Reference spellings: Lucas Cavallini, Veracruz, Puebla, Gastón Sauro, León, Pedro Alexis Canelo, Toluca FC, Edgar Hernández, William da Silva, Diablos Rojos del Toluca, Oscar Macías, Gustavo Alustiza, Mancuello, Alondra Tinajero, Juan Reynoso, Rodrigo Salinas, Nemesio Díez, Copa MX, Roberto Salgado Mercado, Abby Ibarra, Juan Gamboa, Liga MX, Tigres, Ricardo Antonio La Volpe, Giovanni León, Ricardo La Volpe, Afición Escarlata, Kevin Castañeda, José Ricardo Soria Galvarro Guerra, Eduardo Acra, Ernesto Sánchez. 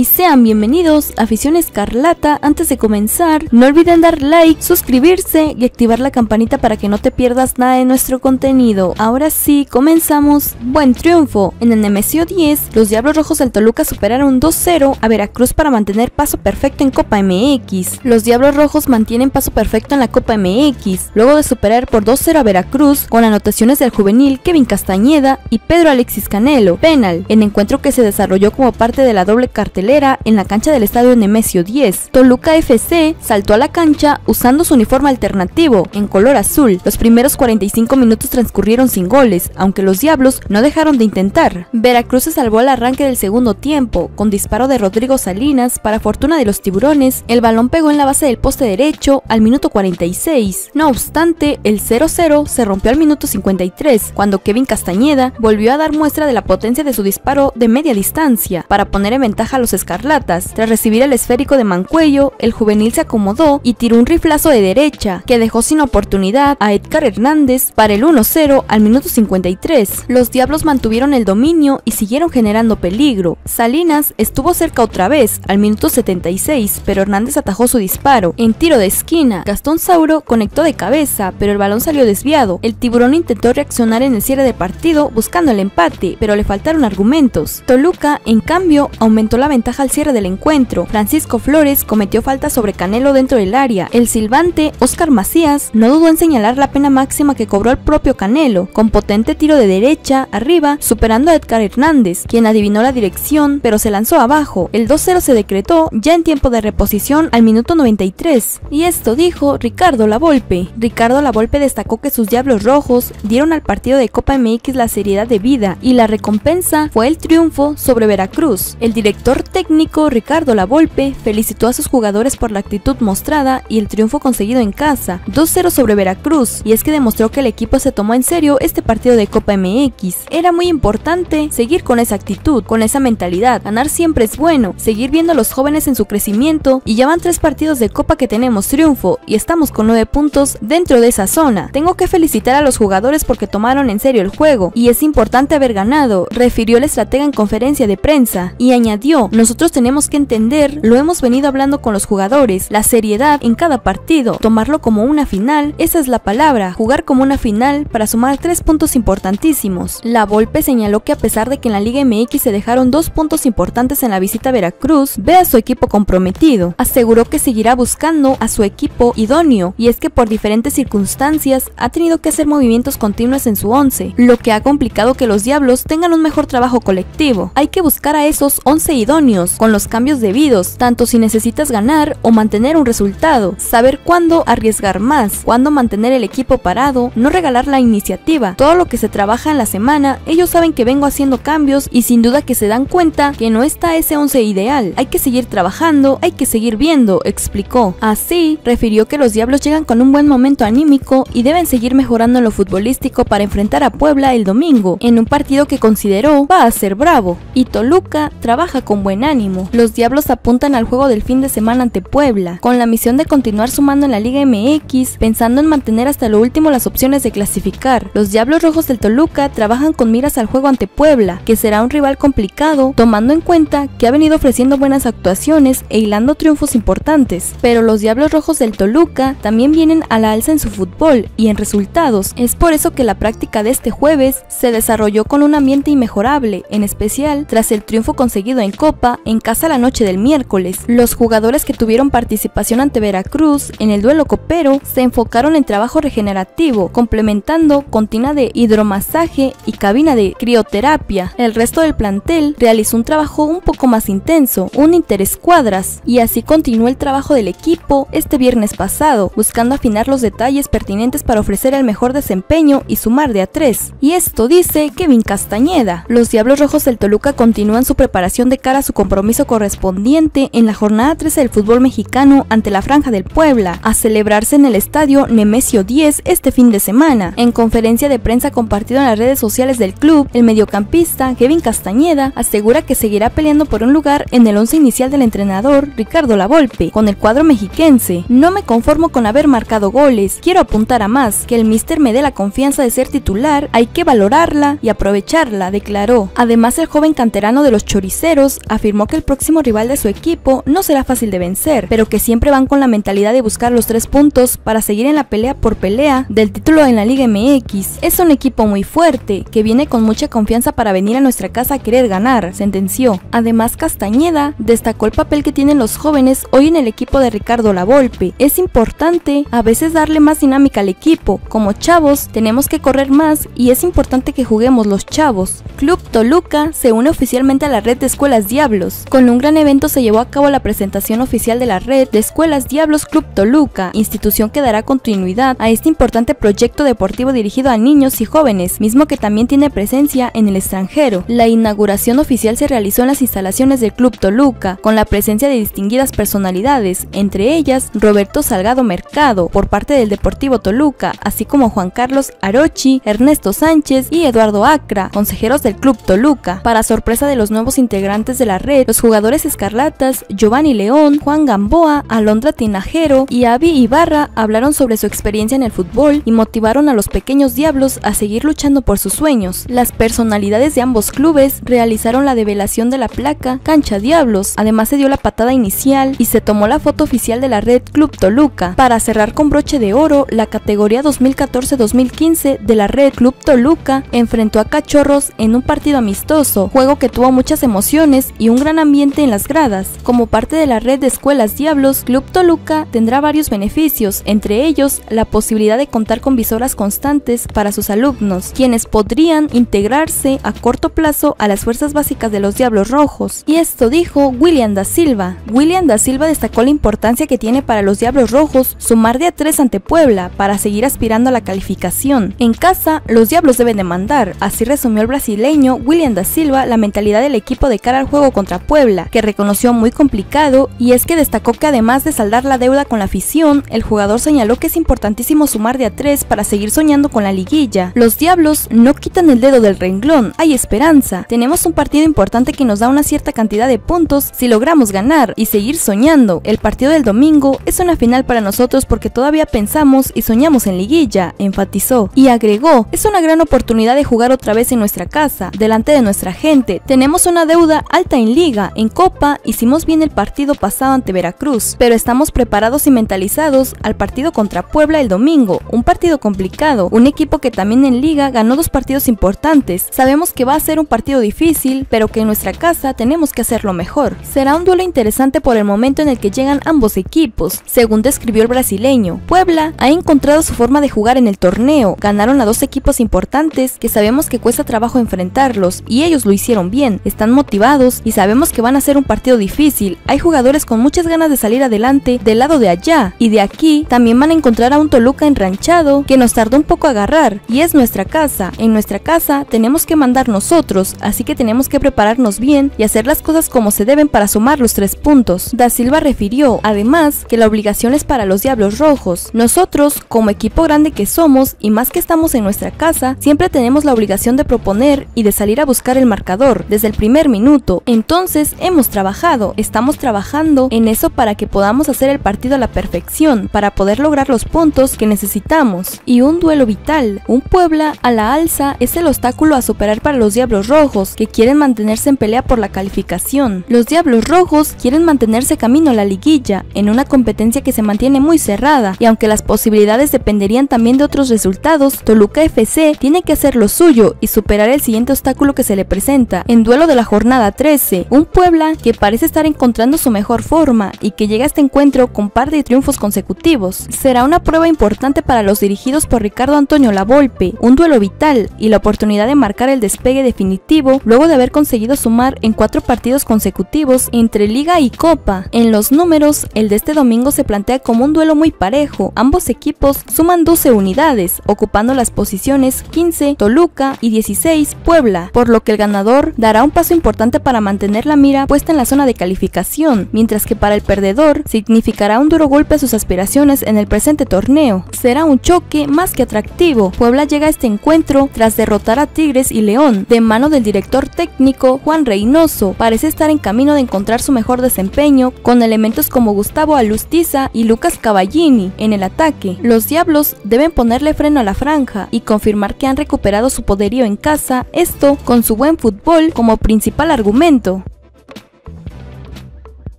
y sean bienvenidos a Afición Escarlata. Antes de comenzar, no olviden dar like, suscribirse y activar la campanita para que no te pierdas nada de nuestro contenido. Ahora sí, comenzamos. Buen triunfo. En el Nemesio 10, los Diablos Rojos del Toluca superaron 2-0 a Veracruz para mantener paso perfecto en Copa MX. Los Diablos Rojos mantienen paso perfecto en la Copa MX, luego de superar por 2-0 a Veracruz con anotaciones del juvenil Kevin Castañeda y Pedro Alexis Canelo. Penal, en encuentro que se desarrolló como parte de la doble cartelera en la cancha del estadio Nemesio Díez. Toluca FC saltó a la cancha usando su uniforme alternativo, en color azul. Los primeros 45 minutos transcurrieron sin goles, aunque los Diablos no dejaron de intentar. Veracruz se salvó al arranque del segundo tiempo, con disparo de Rodrigo Salinas para fortuna de los tiburones. El balón pegó en la base del poste derecho al minuto 46. No obstante, el 0-0 se rompió al minuto 53, cuando Kevin Castañeda volvió a dar muestra de la potencia de su disparo de media distancia, para poner en ventaja a los escarlatas. Tras recibir el esférico de Mancuello, el juvenil se acomodó y tiró un riflazo de derecha, que dejó sin oportunidad a Edgar Hernández para el 1-0 al minuto 53. Los Diablos mantuvieron el dominio y siguieron generando peligro. Salinas estuvo cerca otra vez, al minuto 76, pero Hernández atajó su disparo. En tiro de esquina, Gastón Sauro conectó de cabeza, pero el balón salió desviado. El tiburón intentó reaccionar en el cierre de partido buscando el empate, pero le faltaron argumentos. Toluca, en cambio, aumentó la ventaja al cierre del encuentro. Francisco Flores cometió falta sobre Canelo dentro del área. El silbante, Oscar Macías, no dudó en señalar la pena máxima que cobró el propio Canelo, con potente tiro de derecha arriba, superando a Edgar Hernández, quien adivinó la dirección, pero se lanzó abajo. El 2-0 se decretó ya en tiempo de reposición al minuto 93. Y esto dijo Ricardo La Volpe. Ricardo La Volpe destacó que sus Diablos Rojos dieron al partido de Copa MX la seriedad debida, y la recompensa fue el triunfo sobre Veracruz. El director técnico Ricardo La Volpe felicitó a sus jugadores por la actitud mostrada y el triunfo conseguido en casa, 2-0 sobre Veracruz, y es que demostró que el equipo se tomó en serio este partido de Copa MX. Era muy importante seguir con esa actitud, con esa mentalidad. Ganar siempre es bueno, seguir viendo a los jóvenes en su crecimiento, y ya van 3 partidos de Copa que tenemos triunfo y estamos con 9 puntos dentro de esa zona. Tengo que felicitar a los jugadores porque tomaron en serio el juego y es importante haber ganado, refirió el estratega en conferencia de prensa, y añadió: nosotros tenemos que entender, lo hemos venido hablando con los jugadores, la seriedad en cada partido, tomarlo como una final, esa es la palabra, jugar como una final para sumar 3 puntos importantísimos. La Volpe señaló que a pesar de que en la Liga MX se dejaron 2 puntos importantes en la visita a Veracruz, ve a su equipo comprometido. Aseguró que seguirá buscando a su equipo idóneo, y es que por diferentes circunstancias ha tenido que hacer movimientos continuos en su 11, lo que ha complicado que los Diablos tengan un mejor trabajo colectivo. Hay que buscar a esos 11 idóneos, con los cambios debidos, tanto si necesitas ganar o mantener un resultado, saber cuándo arriesgar más, cuándo mantener el equipo parado, no regalar la iniciativa. Todo lo que se trabaja en la semana, ellos saben que vengo haciendo cambios y sin duda que se dan cuenta que no está ese 11 ideal. Hay que seguir trabajando, hay que seguir viendo, explicó. Así, refirió que los Diablos llegan con un buen momento anímico y deben seguir mejorando en lo futbolístico para enfrentar a Puebla el domingo, en un partido que consideró va a ser bravo, y Toluca trabaja con buen ánimo. Los Diablos apuntan al juego del fin de semana ante Puebla, con la misión de continuar sumando en la Liga MX, pensando en mantener hasta lo último las opciones de clasificar. Los Diablos Rojos del Toluca trabajan con miras al juego ante Puebla, que será un rival complicado, tomando en cuenta que ha venido ofreciendo buenas actuaciones e hilando triunfos importantes. Pero los Diablos Rojos del Toluca también vienen a la alza en su fútbol y en resultados. Es por eso que la práctica de este jueves se desarrolló con un ambiente inmejorable, en especial tras el triunfo conseguido en Copa en casa la noche del miércoles. Los jugadores que tuvieron participación ante Veracruz en el duelo copero se enfocaron en trabajo regenerativo, complementando contina de hidromasaje y cabina de crioterapia. El resto del plantel realizó un trabajo un poco más intenso, un interescuadras, y así continuó el trabajo del equipo este viernes pasado, buscando afinar los detalles pertinentes para ofrecer el mejor desempeño y sumar de a 3. Y esto dice Kevin Castañeda. Los Diablos Rojos del Toluca continúan su preparación de cara a su compromiso correspondiente en la jornada 13 del fútbol mexicano ante la Franja del Puebla, a celebrarse en el estadio Nemesio 10 este fin de semana. En conferencia de prensa compartida en las redes sociales del club, el mediocampista Kevin Castañeda asegura que seguirá peleando por un lugar en el 11 inicial del entrenador Ricardo La Volpe con el cuadro mexiquense. No me conformo con haber marcado goles, quiero apuntar a más, que el míster me dé la confianza de ser titular, hay que valorarla y aprovecharla, declaró. Además, el joven canterano de los choriceros afirmó afirmó que el próximo rival de su equipo no será fácil de vencer, pero que siempre van con la mentalidad de buscar los 3 puntos para seguir en la pelea por pelea del título en la Liga MX. Es un equipo muy fuerte, que viene con mucha confianza para venir a nuestra casa a querer ganar, sentenció. Además, Castañeda destacó el papel que tienen los jóvenes hoy en el equipo de Ricardo La Volpe. Es importante a veces darle más dinámica al equipo, como chavos tenemos que correr más y es importante que juguemos los chavos. Club Toluca se une oficialmente a la red de escuelas Diablos. Con un gran evento se llevó a cabo la presentación oficial de la red de escuelas Diablos Club Toluca, institución que dará continuidad a este importante proyecto deportivo dirigido a niños y jóvenes, mismo que también tiene presencia en el extranjero. La inauguración oficial se realizó en las instalaciones del Club Toluca, con la presencia de distinguidas personalidades, entre ellas Roberto Salgado Mercado, por parte del Deportivo Toluca, así como Juan Carlos Arochi, Ernesto Sánchez y Eduardo Acra, consejeros del Club Toluca. Para sorpresa de los nuevos integrantes de la red, los jugadores escarlatas Giovanni León, Juan Gamboa, Alondra Tinajero y Abby Ibarra hablaron sobre su experiencia en el fútbol y motivaron a los pequeños diablos a seguir luchando por sus sueños. Las personalidades de ambos clubes realizaron la develación de la placa Cancha Diablos, además se dio la patada inicial y se tomó la foto oficial de la red Club Toluca, para cerrar con broche de oro la categoría 2014-2015 de la red Club Toluca enfrentó a Cachorros en un partido amistoso, juego que tuvo muchas emociones y un gran ambiente en las gradas. Como parte de la red de escuelas Diablos, Club Toluca tendrá varios beneficios, entre ellos la posibilidad de contar con visoras constantes para sus alumnos, quienes podrían integrarse a corto plazo a las fuerzas básicas de los Diablos Rojos. Y esto dijo William da Silva. William da Silva destacó la importancia que tiene para los Diablos Rojos sumar de a 3 ante Puebla para seguir aspirando a la calificación. En casa, los Diablos deben de mandar, así resumió el brasileño William da Silva la mentalidad del equipo de cara al juego contra Puebla, que reconoció muy complicado, y es que destacó que además de saldar la deuda con la afición, el jugador señaló que es importantísimo sumar de a 3 para seguir soñando con la liguilla. Los Diablos no quitan el dedo del renglón, hay esperanza, tenemos un partido importante que nos da una cierta cantidad de puntos si logramos ganar y seguir soñando. El partido del domingo es una final para nosotros porque todavía pensamos y soñamos en liguilla, enfatizó, y agregó, es una gran oportunidad de jugar otra vez en nuestra casa, delante de nuestra gente, tenemos una deuda alta en liga, en copa, hicimos bien el partido pasado ante Veracruz, pero estamos preparados y mentalizados al partido contra Puebla el domingo, un partido complicado, un equipo que también en liga ganó 2 partidos importantes, sabemos que va a ser un partido difícil, pero que en nuestra casa tenemos que hacerlo mejor. Será un duelo interesante por el momento en el que llegan ambos equipos, según describió el brasileño. Puebla ha encontrado su forma de jugar en el torneo, ganaron a 2 equipos importantes que sabemos que cuesta trabajo enfrentarlos y ellos lo hicieron bien, están motivados y sabemos que van a ser un partido difícil, hay jugadores con muchas ganas de salir adelante del lado de allá y de aquí también van a encontrar a un Toluca enranchado que nos tardó un poco a agarrar y es nuestra casa, en nuestra casa tenemos que mandar nosotros, así que tenemos que prepararnos bien y hacer las cosas como se deben para sumar los 3 puntos. Da Silva refirió además que la obligación es para los Diablos Rojos, nosotros como equipo grande que somos y más que estamos en nuestra casa, siempre tenemos la obligación de proponer y de salir a buscar el marcador desde el primer minuto, entonces hemos trabajado, estamos trabajando en eso para que podamos hacer el partido a la perfección, para poder lograr los puntos que necesitamos, y un duelo vital, un Puebla a la alza es el obstáculo a superar para los Diablos Rojos, que quieren mantenerse en pelea por la calificación. Los Diablos Rojos quieren mantenerse camino a la liguilla, en una competencia que se mantiene muy cerrada, y aunque las posibilidades dependerían también de otros resultados, Toluca FC tiene que hacer lo suyo y superar el siguiente obstáculo que se le presenta, en duelo de la jornada 13, un Puebla que parece estar encontrando su mejor forma y que llega a este encuentro con par de triunfos consecutivos. Será una prueba importante para los dirigidos por Ricardo Antonio La Volpe, un duelo vital y la oportunidad de marcar el despegue definitivo luego de haber conseguido sumar en 4 partidos consecutivos entre Liga y Copa. En los números, el de este domingo se plantea como un duelo muy parejo, ambos equipos suman 12 unidades, ocupando las posiciones 15 Toluca y 16 Puebla, por lo que el ganador dará un paso importante para mantener la mira puesta en la zona de calificación, mientras que para el perdedor significará un duro golpe a sus aspiraciones en el presente torneo. Será un choque más que atractivo, Puebla llega a este encuentro tras derrotar a Tigres y León, de mano del director técnico Juan Reynoso, parece estar en camino de encontrar su mejor desempeño con elementos como Gustavo Alustiza y Lucas Cavallini en el ataque. Los Diablos deben ponerle freno a la franja y confirmar que han recuperado su poderío en casa, esto con su buen fútbol como principal argumento.